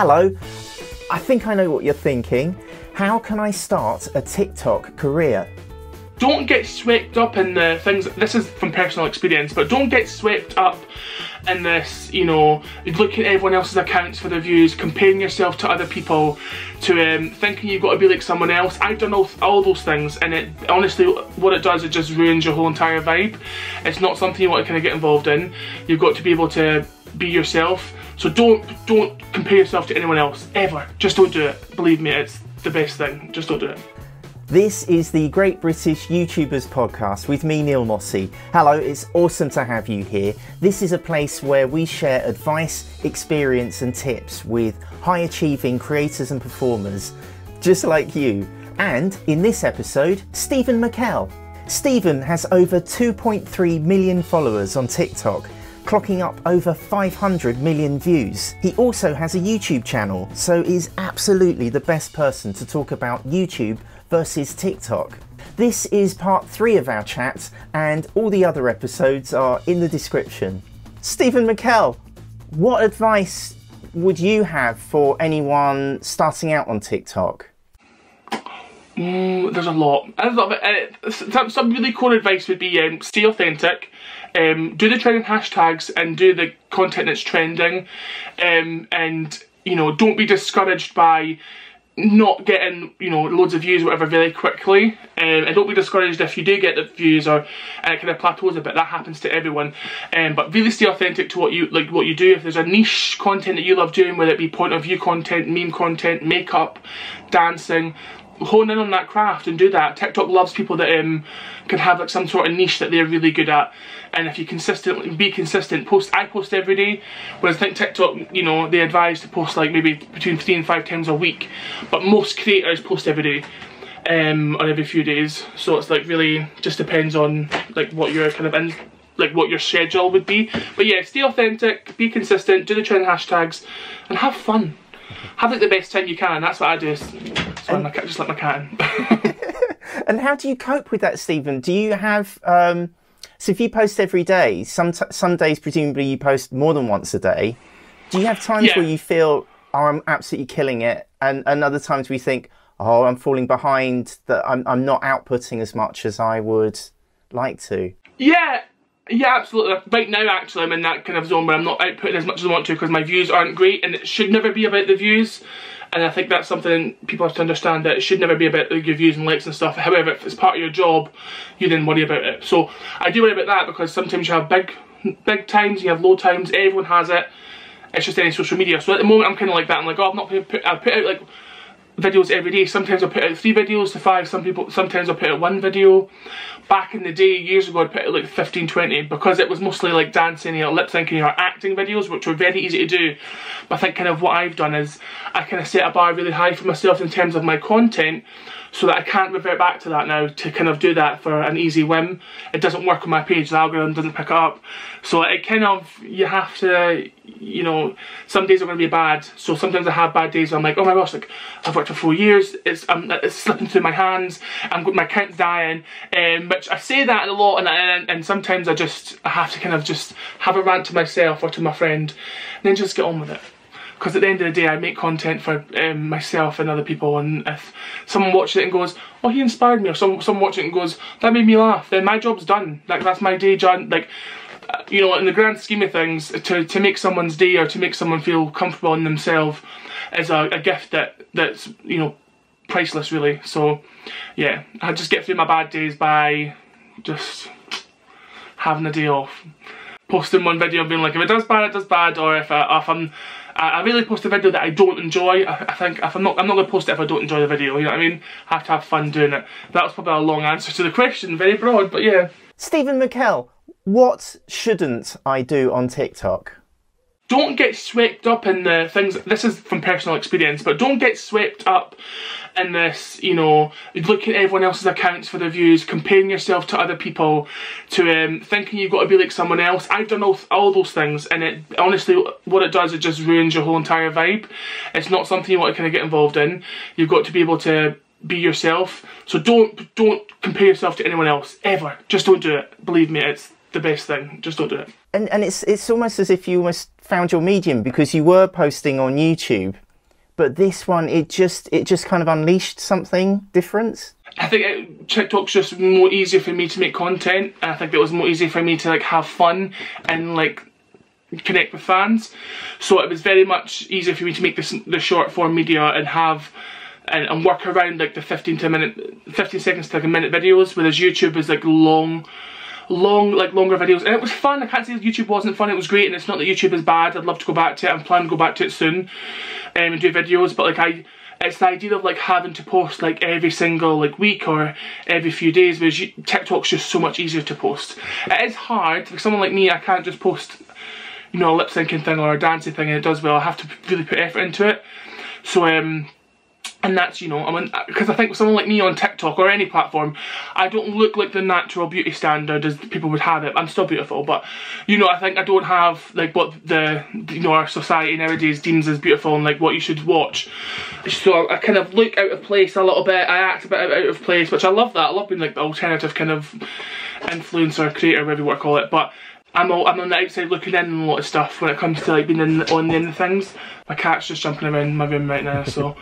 Hello, I think I know what you're thinking. How can I start a TikTok career? Don't get swept up in the things, this is from personal experience, but don't get swept up in this, you know, looking at everyone else's accounts for the views, comparing yourself to other people, to thinking you've got to be like someone else. I've done all those things, and it honestly, what it does, it just ruins your whole entire vibe. It's not something you want to kind of get involved in. You've got to be able to be yourself, so don't compare yourself to anyone else, ever. Just don't do it. Believe me, it's the best thing. Just don't do it. This is the Great British YouTubers Podcast with me, Neil Mossey. Hello, it's awesome to have you here. This is a place where we share advice, experience and tips with high-achieving creators and performers, just like you. And in this episode, Steven McKell. Steven has over 2.3 million followers on TikTok, clocking up over 500 million views. He also has a YouTube channel, so is absolutely the best person to talk about YouTube versus TikTok. This is part 3 of our chat, and all the other episodes are in the description. Steven McKell, what advice would you have for anyone starting out on TikTok? There's a lot. Some really cool advice would be stay authentic, do the trending hashtags and do the content that's trending, and you know, don't be discouraged by not getting, you know, loads of views or whatever very quickly, and don't be discouraged if you do get the views or it kind of plateaus a bit. That happens to everyone, but really stay authentic to what you do. If there's a niche content that you love doing, whether it be point of view content, meme content, makeup, dancing, hone in on that craft and do that. TikTok loves people that can have like some sort of niche that they're really good at, and if you consistently be consistent, I post every day, whereas I think TikTok, you know, they advise to post like maybe between 3 and 5 times a week, but most creators post every day or every few days, so it's like really just depends on like what you're kind of in, like what your schedule would be. But yeah, stay authentic, be consistent, do the trend hashtags and have fun. Have like the best time you can. That's what I do. Just let my cat in. And how do you cope with that, Steven? Do you have so if you post every day, some days presumably you post more than once a day, do you have times where you feel, oh, I'm absolutely killing it, and other times we think, oh, I'm falling behind, that I'm not outputting as much as I would like to? Yeah, absolutely. Right now, actually, I'm in that kind of zone where I'm not outputting as much as I want to because my views aren't great, and it should never be about the views. And I think that's something people have to understand, that it should never be about your views and likes and stuff. However, if it's part of your job, you then worry about it. So I do worry about that because sometimes you have big times, you have low times, everyone has it. It's just any social media. So at the moment, I'm kind of like that. I'm like, oh, I put out like videos every day. Sometimes I put out 3 videos to 5. Sometimes I put out 1 video. Back in the day, years ago, I put out like 15, 20 because it was mostly like dancing or lip syncing or acting videos, which were very easy to do. But I think kind of what I've done is I kind of set a bar really high for myself in terms of my content, so that I can't revert back to that now to kind of do that for an easy whim. It doesn't work on my page, the algorithm doesn't pick it up. So it kind of, you have to, you know, some days are going to be bad. So sometimes I have bad days where I'm like, oh my gosh, like I've worked for 4 years, it's slipping through my hands, my account's dying, which I say that a lot, and sometimes I have to kind of just have a rant to myself or to my friend and then just get on with it. Because at the end of the day, I make content for myself and other people, and if someone watches it and goes, oh, he inspired me, or someone watches it and goes, that made me laugh, then my job's done. Like, that's my day done. Like, you know, in the grand scheme of things, to make someone's day or to make someone feel comfortable in themselves is a gift that's, you know, priceless, really. So, yeah, I just get through my bad days by just having a day off. Posting 1 video and being like, if it does bad, it does bad, or if I really post a video that I don't enjoy, I think if I'm not going to post it if I don't enjoy the video, you know what I mean? I have to have fun doing it. That was probably a long answer to the question, very broad, but yeah. Steven McKell, what shouldn't I do on TikTok? Don't get swept up in the things, this is from personal experience, but don't get swept up in this, you know, looking at everyone else's accounts for the views, comparing yourself to other people, to thinking you've got to be like someone else. I've done all those things, and it honestly, what it does, it just ruins your whole entire vibe. It's not something you want to kind of get involved in. You've got to be able to be yourself. So don't compare yourself to anyone else, ever. Just don't do it. Believe me, it's the best thing. Just don't do it. And it's almost as if you almost found your medium, because you were posting on YouTube But this one, it just kind of unleashed something different. I think TikTok's just more easier for me to make content. I think it was more easy for me to like have fun and like connect with fans. So it was very much easier for me to make the short form media and have and work around like the 15 seconds to like a minute videos. Whereas YouTube is like longer videos, and it was fun. I can't say YouTube wasn't fun. It was great, and it's not that YouTube is bad. I'd love to go back to it. I'm planning to go back to it soon and do videos. But like it's the idea of like having to post like every single like week or every few days, whereas TikTok's just so much easier to post. It is hard for someone like me. I can't just post, you know, a lip syncing thing or a dancing thing and it does well. I have to really put effort into it. So and that's, you know, I mean, because I think someone like me on TikTok or any platform, I don't look like the natural beauty standard as people would have it. I'm still beautiful, but, you know, I think I don't have, like, what the, you know, our society nowadays deems as beautiful and, like, what you should watch. So I kind of look out of place a little bit. I act a bit out of place, which I love that. I love being, like, the alternative kind of influencer, creator, whatever you want to call it, but I'm on the outside looking in on a lot of stuff when it comes to, like, being on the end of things. My cat's just jumping around my room right now, so...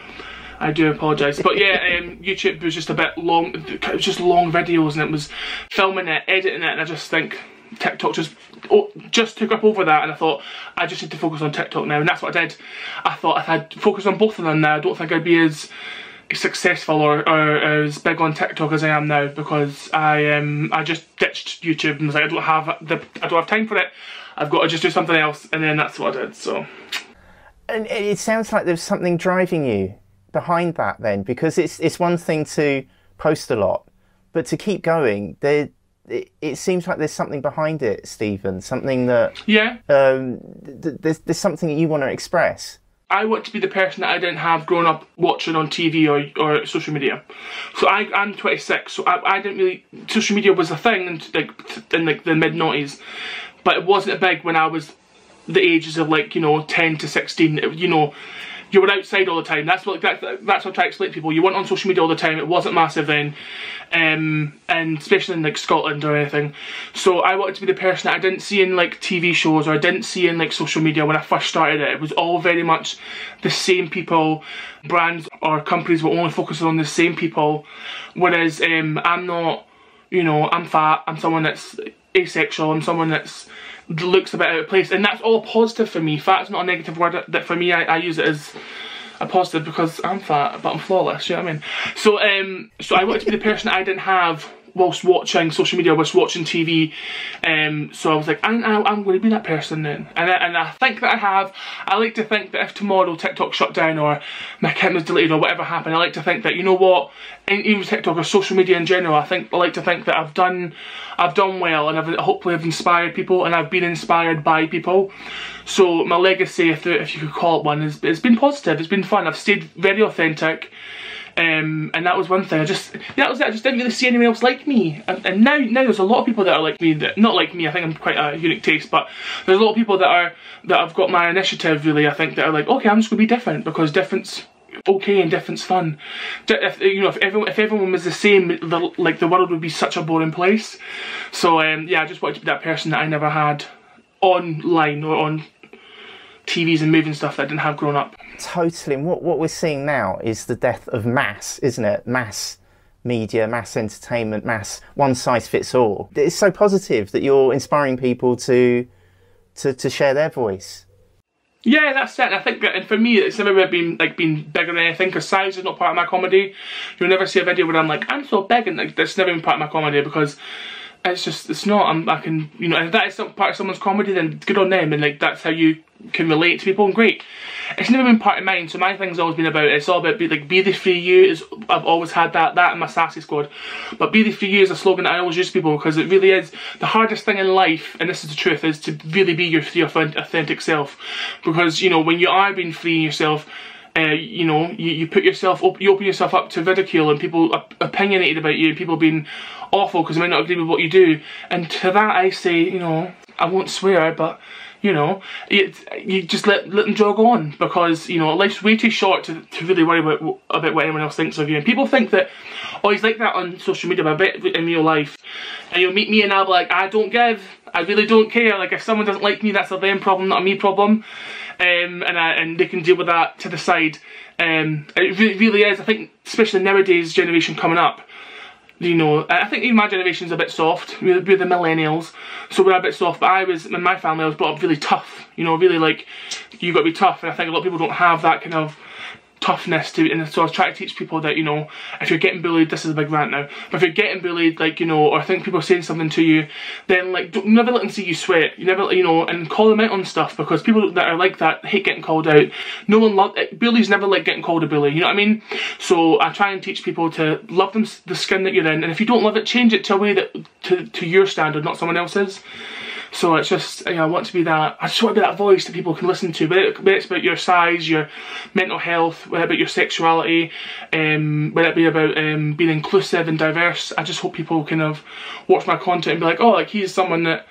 I do apologise, but yeah, YouTube was just a bit long. It was just long videos, and it was filming it, editing it, and I just think TikTok just took up over that, and I thought I just need to focus on TikTok now, and that's what I did. I thought if I'd focused on both of them now, I don't think I'd be as successful or as big on TikTok as I am now, because I just ditched YouTube and was like, I don't have time for it. I've got to just do something else, and then that's what I did. So, and it sounds like there's something driving you behind that then, because it's one thing to post a lot, but to keep going, it seems like there's something behind it, Stephen. Something that, yeah, there's something that you want to express. I want to be the person that I didn't have growing up watching on TV or social media. So I'm 26, so I didn't really, social media was a thing in like the mid-noughties, but it wasn't big when I was the ages of, like, you know, 10 to 16. You know, you were outside all the time. That's what I try to explain to people. You weren't on social media all the time. It wasn't massive then, and especially in like Scotland or anything. So I wanted to be the person that I didn't see in like TV shows or I didn't see in like social media when I first started it. It was all very much the same people. Brands or companies were only focusing on the same people, whereas I'm not. You know, I'm fat. I'm someone that's asexual. I'm someone that's looks a bit out of place, and that's all positive for me. Fat's not a negative word. That for me, I use it as a positive because I'm fat, but I'm flawless. You know what I mean? So, so I wanted to be the person that I didn't have whilst watching social media, whilst watching TV. So I was like, I'm going to be that person then, and I think that I have. I like to think that if tomorrow TikTok shut down or my account was deleted or whatever happened, I like to think that, you know what, and even TikTok or social media in general, I like to think that I've done well, and hopefully I've inspired people, and I've been inspired by people. So my legacy, if you could call it one, is it's been positive. It's been fun. I've stayed very authentic, and that was one thing. I just didn't really see anyone else like me, and now there's a lot of people that are like me, that not like me. I think I'm quite a unique taste, but there's a lot of people that have got my initiative really. I think that are like, okay, I'm just gonna be different because difference. Okay, and difference fun. If, you know, if everyone was the same, like the world would be such a boring place. So yeah, I just wanted to be that person that I never had online or on TVs and movies and stuff that I didn't have growing up. Totally. And what we're seeing now is the death of mass, isn't it? Mass media, mass entertainment, mass one size fits all. It's so positive that you're inspiring people to share their voice. Yeah, that's it. I think that, and for me, it's never really been like being bigger than anything, because size is not part of my comedy. You'll never see a video where I'm like, I'm so big, and like, that's never been part of my comedy, because it's just, it's not. I can, you know, if that is part of someone's comedy, then good on them, and like that's how you can relate to people, and great. It's never been part of mine, so my thing's always been about, it's all about be the free you. Is I've always had that in my Sassy Squad, but be the free you is a slogan that I always use to people, because it really is the hardest thing in life, and this is the truth, is to really be your free authentic self, because, you know, when you are being free in yourself, you know, you put yourself up, you open yourself up to ridicule and people opinionated about you, people being awful because they might not agree with what you do. And to that I say, you know, I won't swear, but, you know, you just let them jog on, because, you know, life's way too short to really worry about what anyone else thinks of you. And people think that, oh, he's like that on social media, but I bet in real life, and you'll meet me and I'll be like, I don't give, I really don't care. Like, if someone doesn't like me, that's a them problem, not a me problem. and they can deal with that to the side. It really is, I think, especially nowadays, generation coming up, you know, I think even my generation's a bit soft. We're the millennials, so we're a bit soft, but I was, in my family, I was brought up really tough, you know, really like, you've got to be tough, and I think a lot of people don't have that kind of toughness to, and so I try to teach people that, you know, if you're getting bullied, this is a big rant now, but if you're getting bullied, like, you know, or I think people are saying something to you, then like, don't, never let them see you sweat, you never, you know, and call them out on stuff, because people that are like that hate getting called out. No one loves, bullies never like getting called a bully, you know what I mean? So I try and teach people to love them, the skin that you're in, and if you don't love it, change it to a way that, to your standard, not someone else's. So it's just, you know, I want to be that, I just want to be that voice that people can listen to, whether it's about your size, your mental health, whether it's about your sexuality, whether it be about being inclusive and diverse. I just hope people kind of watch my content and be like, oh, like, he's someone that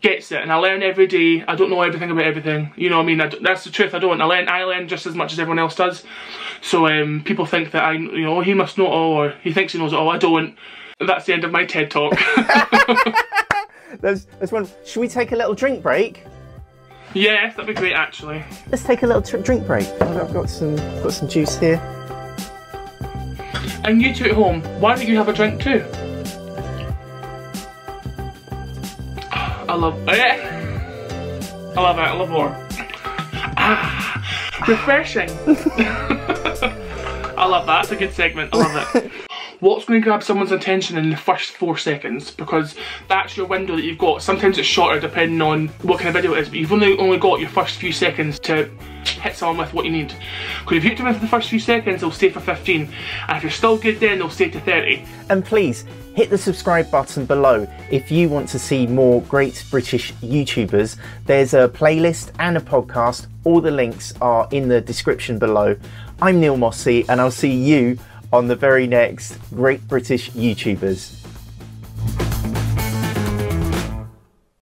gets it, and I learn every day. I don't know everything about everything, you know what I mean? That's the truth, I don't. I learn just as much as everyone else does. So people think that I, you know, he must know it all, or he thinks he knows it all. I don't. That's the end of my TED Talk. There's one. Should we take a little drink break? Yes, that'd be great, actually. Let's take a little drink break. I've got some, juice here. And you two at home, why don't you have a drink too? I love it. I love it. I love more. Ah, refreshing. I love that. It's a good segment. I love it. What's going to grab someone's attention in the first 4 seconds? Because that's your window that you've got. Sometimes it's shorter depending on what kind of video it is, but you've only got your first few seconds to hit someone with what you need. Because if you hit them for the first few seconds, they'll stay for 15. And if you're still good then, they'll stay to 30. And please, hit the subscribe button below if you want to see more Great British YouTubers. There's a playlist and a podcast. All the links are in the description below. I'm Neil Mossey, and I'll see you on the very next Great British YouTubers.